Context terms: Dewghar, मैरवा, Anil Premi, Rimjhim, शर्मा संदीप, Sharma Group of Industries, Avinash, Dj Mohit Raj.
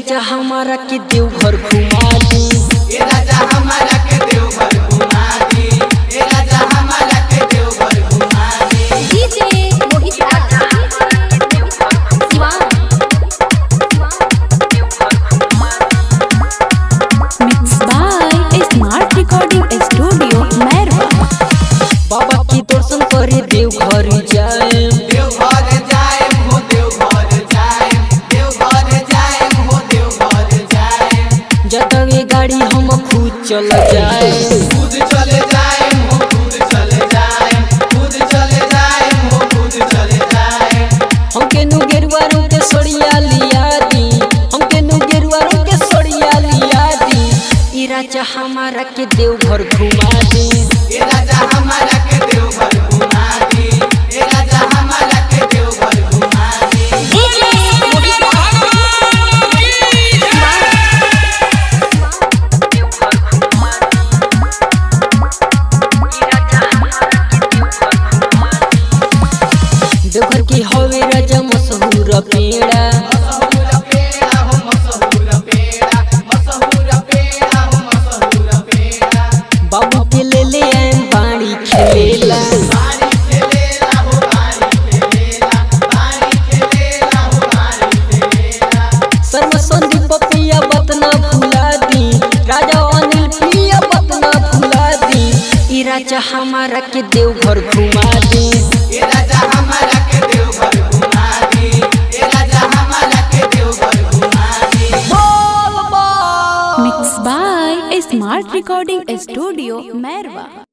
राजा हमारा के देवघर घुमा दी, ए राजा हमारा के देवघर घुमा दी, ए राजा हमारा के देवघर घुमा दी। डीजे मोहित राजा देवघर शिवा देवघर घुमा दी। Mix by smart recording studio मैरवा। बाबा की दर्शन करे देवघर जाए, देवघर जाए हो देवघर जाए, देवघर जाए हो देवघर जाए। जतवे गाड़ी हम खुद चल जाए, खुद चल जाए हो खुद चल जाए, खुद चल जाए हो खुद चल जाए। हमके नु गेरुआ रो के सड़िया लिया दी, हमके नु गेरुआ रो के सड़िया लिया दी। ई राजा हमारा के देवघर घुमा दी, ई राजा हमारा के देवघर घुमा दी, ई राजा हमारा के देवघर घुमा दी। देवघर की होवे राजा मशहूर पेड़ा, बाबू के ले आए बाड़ी खेलेला, शर्मा संदीप पिया बत ना भुला दी, राजा अनिल पिया बत ना भुला दी। ई राजा हमारा के देवघर घुमा दी, ई राजा हमारा के देवघर घुमा दी, ई राजा हमारा के देवघर घुमा दी। Mix by smart recording studio मैरवा।